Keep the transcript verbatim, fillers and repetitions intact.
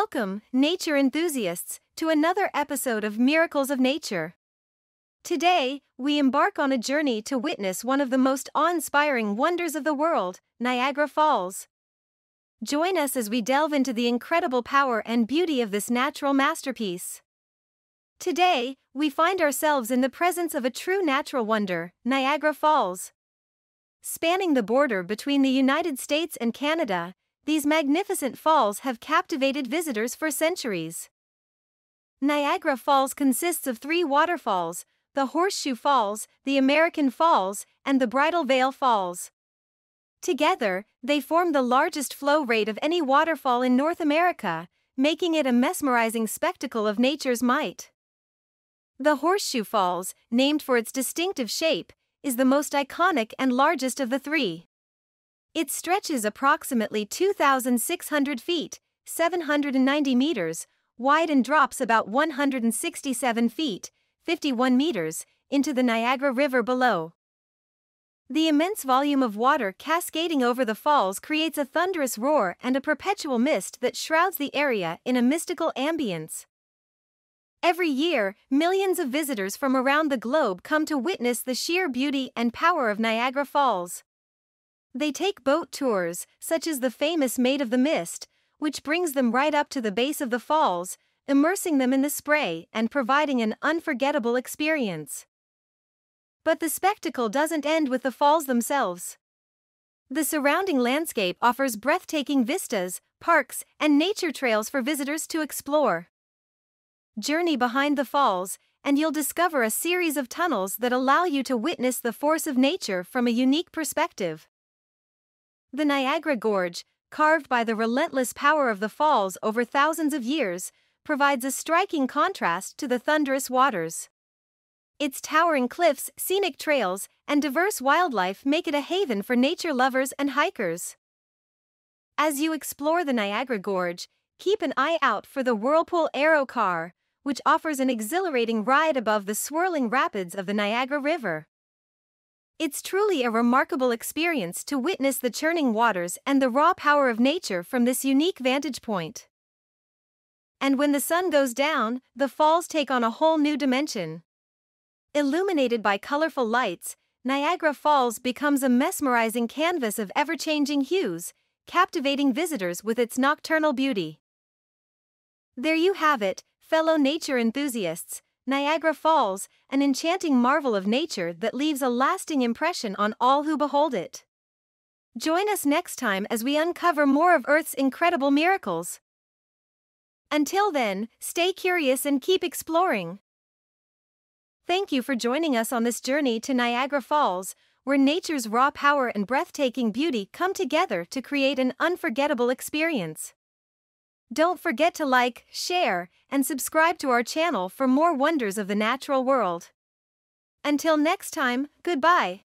Welcome, nature enthusiasts, to another episode of Miracles of Nature. Today, we embark on a journey to witness one of the most awe-inspiring wonders of the world, Niagara Falls. Join us as we delve into the incredible power and beauty of this natural masterpiece. Today, we find ourselves in the presence of a true natural wonder, Niagara Falls. Spanning the border between the United States and Canada, these magnificent falls have captivated visitors for centuries. Niagara Falls consists of three waterfalls, the Horseshoe Falls, the American Falls, and the Bridal Veil Falls. Together, they form the largest flow rate of any waterfall in North America, making it a mesmerizing spectacle of nature's might. The Horseshoe Falls, named for its distinctive shape, is the most iconic and largest of the three. It stretches approximately two thousand six hundred feet, seven hundred ninety meters, wide and drops about one hundred sixty-seven feet, fifty-one meters, into the Niagara River below. The immense volume of water cascading over the falls creates a thunderous roar and a perpetual mist that shrouds the area in a mystical ambience. Every year, millions of visitors from around the globe come to witness the sheer beauty and power of Niagara Falls. They take boat tours, such as the famous Maid of the Mist, which brings them right up to the base of the falls, immersing them in the spray and providing an unforgettable experience. But the spectacle doesn't end with the falls themselves. The surrounding landscape offers breathtaking vistas, parks, and nature trails for visitors to explore. Journey behind the falls, and you'll discover a series of tunnels that allow you to witness the force of nature from a unique perspective. The Niagara Gorge, carved by the relentless power of the falls over thousands of years, provides a striking contrast to the thunderous waters. Its towering cliffs, scenic trails, and diverse wildlife make it a haven for nature lovers and hikers. As you explore the Niagara Gorge, keep an eye out for the Whirlpool Aero Car, which offers an exhilarating ride above the swirling rapids of the Niagara River. It's truly a remarkable experience to witness the churning waters and the raw power of nature from this unique vantage point. And when the sun goes down, the falls take on a whole new dimension. Illuminated by colorful lights, Niagara Falls becomes a mesmerizing canvas of ever-changing hues, captivating visitors with its nocturnal beauty. There you have it, fellow nature enthusiasts. Niagara Falls, an enchanting marvel of nature that leaves a lasting impression on all who behold it. Join us next time as we uncover more of Earth's incredible miracles. Until then, stay curious and keep exploring. Thank you for joining us on this journey to Niagara Falls, where nature's raw power and breathtaking beauty come together to create an unforgettable experience. Don't forget to like, share, and subscribe to our channel for more wonders of the natural world. Until next time, goodbye.